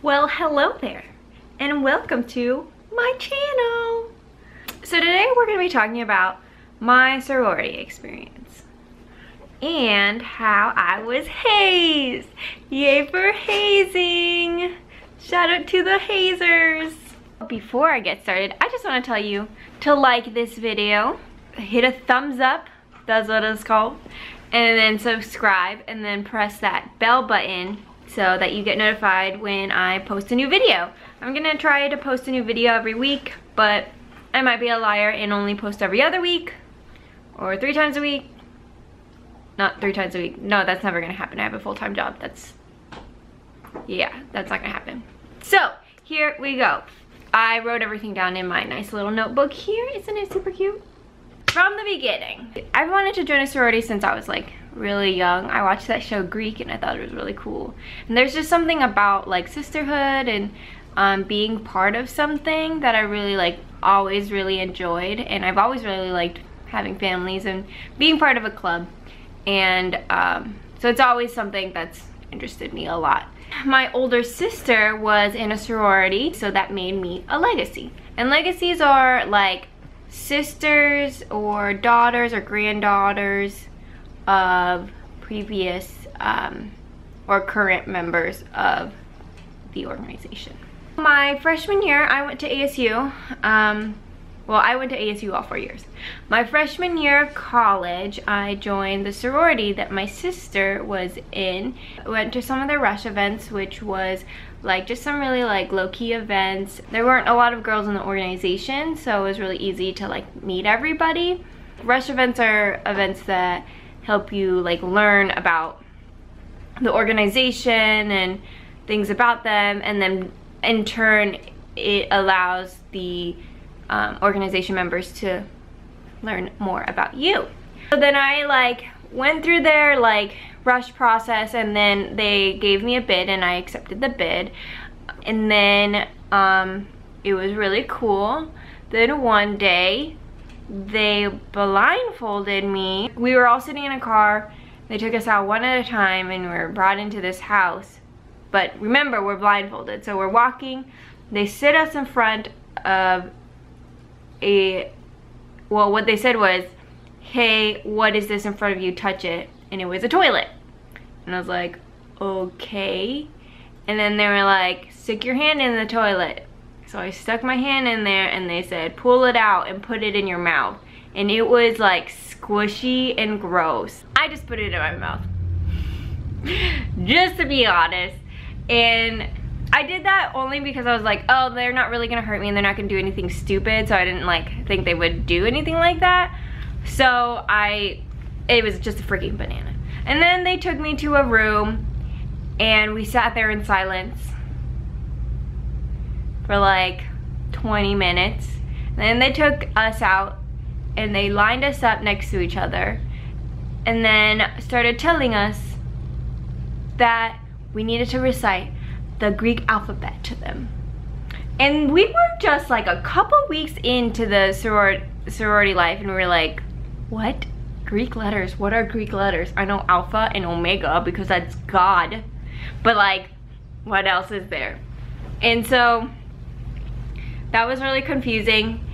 Well, hello there, and welcome to my channel. So today we're going to be talking about my sorority experience and how I was hazed. Yay for hazing! Shout out to the hazers. Before I get started, I just want to tell you to like this video, hit a thumbs up, that's what it's called, and then subscribe, and then press that bell button so that you get notified when I post a new video. I'm gonna try to post a new video every week, but I might be a liar and only post every other week or 3 times a week. Not 3 times a week. No, that's never gonna happen. I have a full-time job. That's not gonna happen. So here we go. I wrote everything down in my nice little notebook here. Isn't it super cute? From the beginning, I've wanted to join a sorority since I was like really young. I watched that show Greek and I thought it was really cool. And there's just something about like sisterhood and being part of something that I really like always really enjoyed. And I've always really liked having families and being part of a club. And so it's always something that's interested me a lot. My older sister was in a sorority, so that made me a legacy. And legacies are like sisters or daughters or granddaughters of previous or current members of the organization. My freshman year, I went to ASU. Well, I went to ASU all 4 years. My freshman year of college, I joined the sorority that my sister was in. I went to some of the rush events, which was like just some really like low-key events. There weren't a lot of girls in the organization, so it was really easy to like meet everybody. Rush events are events that help you like learn about the organization and things about them, and then in turn it allows the organization members to learn more about you. So then I like went through their like rush process, and then they gave me a bid and I accepted the bid, and then it was really cool. Then one day they blindfolded me. We were all sitting in a car. They took us out one at a time and we were brought into this house, but remember, we're blindfolded, so we're walking. They sit us in front of well, what they said was, hey, what is this in front of you? Touch it. And it was a toilet. And I was like, okay. And then they were like, stick your hand in the toilet. So I stuck my hand in there, and they said, pull it out and put it in your mouth. And it was like squishy and gross. I just put it in my mouth, just to be honest. And I did that only because I was like, oh, they're not really gonna hurt me and they're not gonna do anything stupid, so I didn't like think they would do anything like that. So it was just a freaking banana. And then they took me to a room and we sat there in silence for like 20 minutes. And then they took us out and they lined us up next to each other and then started telling us that we needed to recite the Greek alphabet to them. And we were just like a couple weeks into the sorority life and we were like, what? Greek letters? What are Greek letters? I know alpha and omega because that's God, but like what else is there? And so that was really confusing,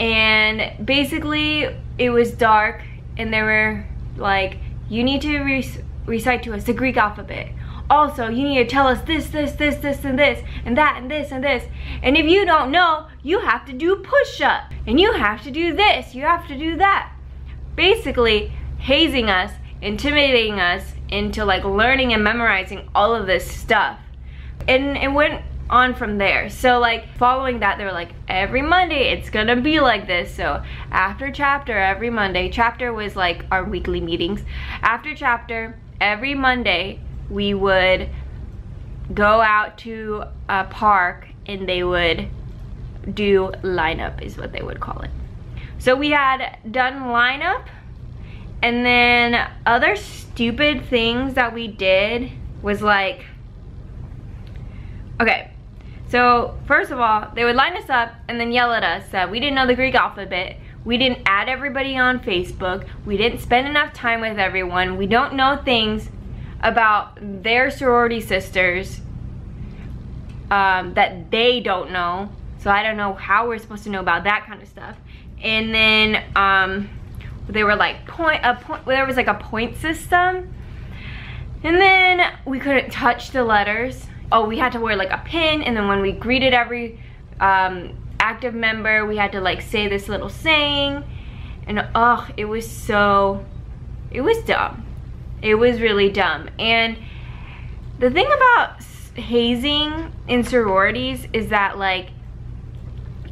and basically it was dark and they were like, you need to recite to us the Greek alphabet. Also, you need to tell us this, this, this, this, and this, and that, and this, and this. And if you don't know, you have to do push-up. And you have to do this, you have to do that. Basically, hazing us, intimidating us into like learning and memorizing all of this stuff. And it went on from there. So like following that, they were like, every Monday it's gonna be like this. So after chapter, every Monday, chapter was like our weekly meetings. After chapter, every Monday, we would go out to a park and they would do lineup, is what they would call it. So we had done lineup, and then other stupid things that we did was like, okay, so first of all, they would line us up and then yell at us that we didn't know the Greek alphabet. We didn't add everybody on Facebook. We didn't spend enough time with everyone. We don't know things about their sorority sisters, that they don't know. So I don't know how we're supposed to know about that kind of stuff. And then they were like there was like a point system. And then we couldn't touch the letters. Oh, we had to wear like a pin, and then when we greeted every active member, we had to like say this little saying. And oh, it was dumb. It was really dumb. And the thing about hazing in sororities is that like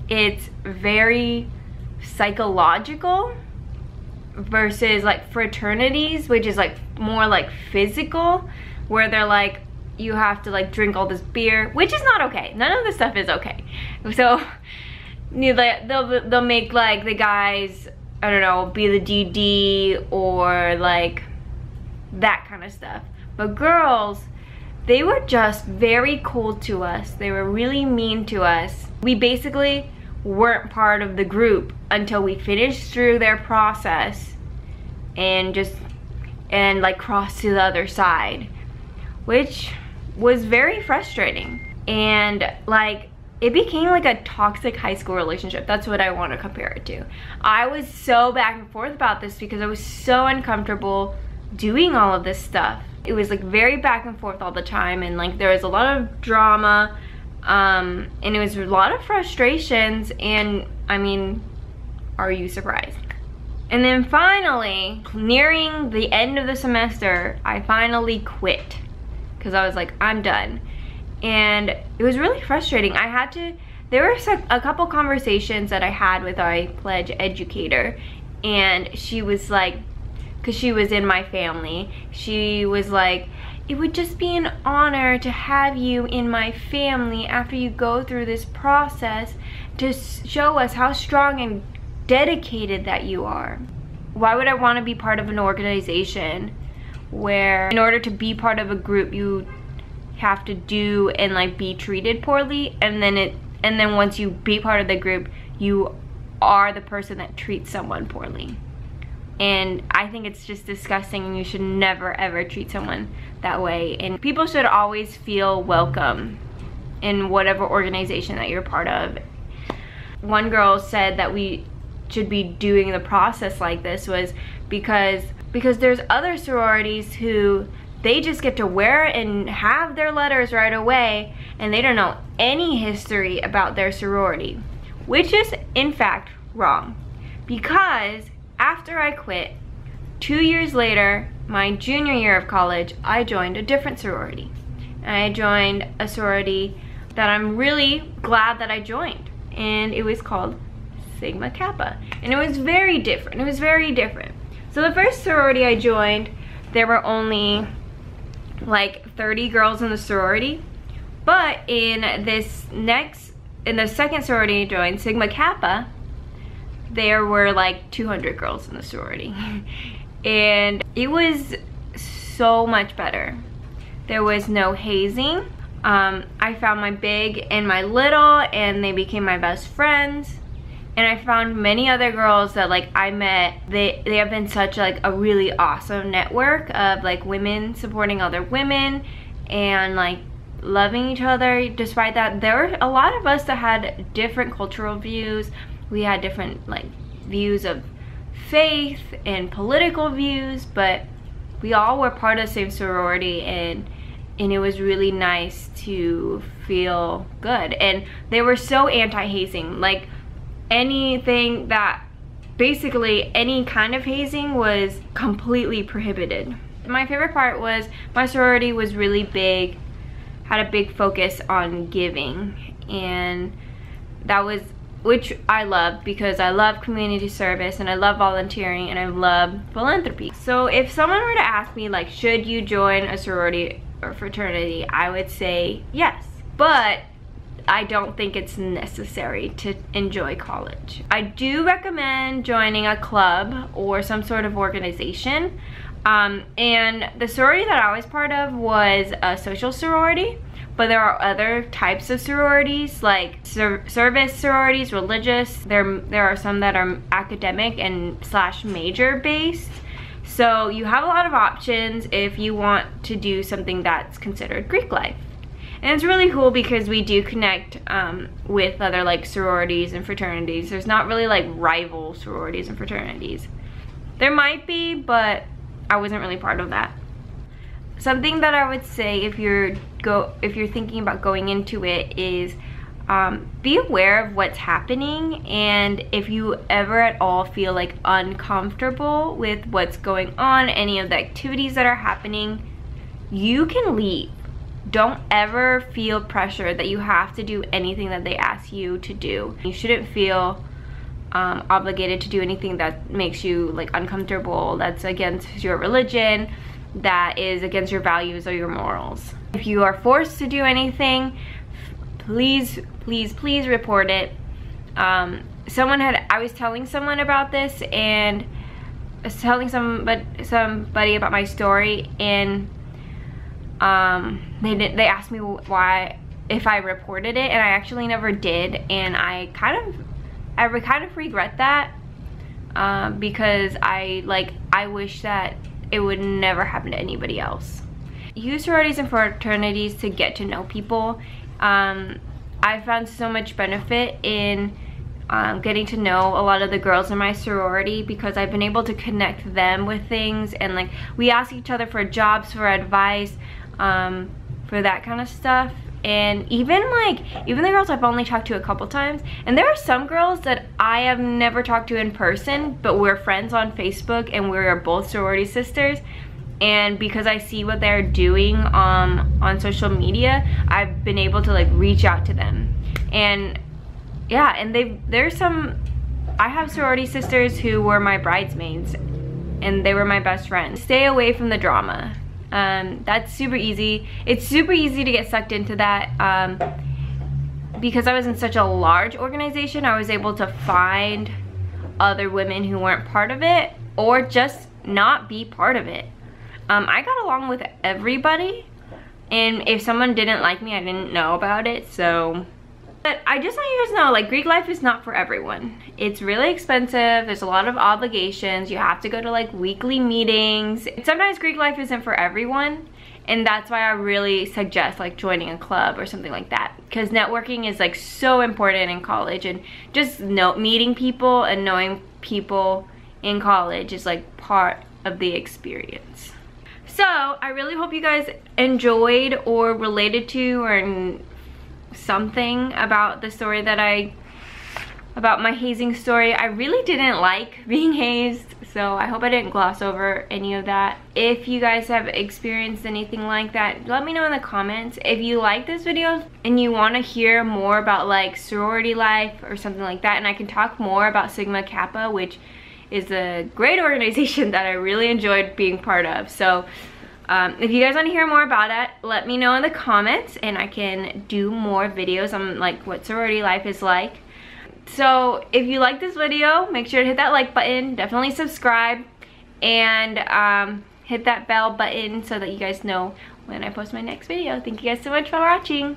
it's very psychological versus like fraternities, which is like more like physical, where they're like, you have to like drink all this beer, which is not okay. None of this stuff is okay. So they'll make like the guys, I don't know, be the DD or like that kind of stuff. But girls, they were just very cold to us. They were really mean to us. We basically weren't part of the group until we finished through their process and like crossed to the other side, which was very frustrating. And like it became like a toxic high school relationship. That's what I want to compare it to. I was so back and forth about this because I was so uncomfortable doing all of this stuff. It was like very back and forth all the time, and like there was a lot of drama, and it was a lot of frustrations. And I mean, are you surprised? And then finally, nearing the end of the semester, I finally quit because I was like, I'm done. And it was really frustrating. I had to, there were a couple conversations that I had with our pledge educator, and she was like, because she was in my family, she was like, it would just be an honor to have you in my family after you go through this process, to show us how strong and dedicated that you are. Why would I want to be part of an organization where in order to be part of a group you have to do and like be treated poorly, and then once you be part of the group, you are the person that treats someone poorly? And I think it's just disgusting, and you should never ever treat someone that way. And people should always feel welcome in whatever organization that you're part of. One girl said that we should be doing the process like this was because there's other sororities who they just get to wear and have their letters right away, and they don't know any history about their sorority, which is in fact wrong. Because after I quit, 2 years later, my junior year of college, I joined a different sorority. And I joined a sorority that I'm really glad that I joined, and it was called Sigma Kappa. And it was very different, it was very different. So the first sorority I joined, there were only like 30 girls in the sorority. But in the second sorority I joined, Sigma Kappa, there were like 200 girls in the sorority. And it was so much better. There was no hazing. I found my big and my little, and they became my best friends. And I found many other girls that like I met. They have been such like a really awesome network of like women supporting other women and like loving each other. Despite that, there were a lot of us that had different cultural views. We had different like views of faith and political views, but we all were part of the same sorority, and it was really nice to feel good. And they were so anti-hazing. Like anything that, basically any kind of hazing was completely prohibited. My favorite part was my sorority was really big, had a big focus on giving, and that was, which I love, because I love community service and I love volunteering and I love philanthropy. So if someone were to ask me like, should you join a sorority or fraternity, I would say yes, but I don't think it's necessary to enjoy college. I do recommend joining a club or some sort of organization. And the sorority that I was part of was a social sorority, but there are other types of sororities, like service sororities, religious. There are some that are academic and slash major based. So you have a lot of options if you want to do something that's considered Greek life. And it's really cool because we do connect with other like sororities and fraternities. There's not really like rival sororities and fraternities. There might be, but I wasn't really part of that. Something that I would say if you're thinking about going into it is be aware of what's happening, and if you ever at all feel like uncomfortable with what's going on, any of the activities that are happening, you can leave. Don't ever feel pressure that you have to do anything that they ask you to do. You shouldn't feel obligated to do anything that makes you like uncomfortable, that's against your religion, that is against your values or your morals. If you are forced to do anything, please, please, please report it. I was telling someone about this, and I was telling somebody about my story, and they asked me why, if I reported it, and I actually never did, and I kind of regret that, because I wish that it would never happen to anybody else. Use sororities and fraternities to get to know people. I found so much benefit in getting to know a lot of the girls in my sorority, because I've been able to connect them with things, and like we ask each other for jobs, for advice, for that kind of stuff. And even the girls I've only talked to a couple times, and there are some girls that I have never talked to in person, but we're friends on Facebook and we're both sorority sisters, and because I see what they're doing on social media, I've been able to like reach out to them. And yeah, and I have sorority sisters who were my bridesmaids, and they were my best friends. Stay away from the drama. That's super easy. It's super easy to get sucked into that. Because I was in such a large organization, I was able to find other women who weren't part of it, or just not be part of it. I got along with everybody, and if someone didn't like me, I didn't know about it, so. But I just want you guys to know, like, Greek life is not for everyone. It's really expensive. There's a lot of obligations. You have to go to like weekly meetings. Sometimes Greek life isn't for everyone, and that's why I really suggest like joining a club or something like that, because networking is like so important in college, and just meeting people and knowing people in college is like part of the experience. So I really hope you guys enjoyed or related to or something about the story that about my hazing story. I really didn't like being hazed, so I hope I didn't gloss over any of that. If you guys have experienced anything like that, let me know in the comments. If you like this video and you want to hear more about like sorority life or something like that, and I can talk more about Sigma Kappa, which is a great organization that I really enjoyed being part of. So if you guys want to hear more about it, let me know in the comments, and I can do more videos on like what sorority life is like. So if you like this video, make sure to hit that like button, definitely subscribe, and hit that bell button so that you guys know when I post my next video. Thank you guys so much for watching.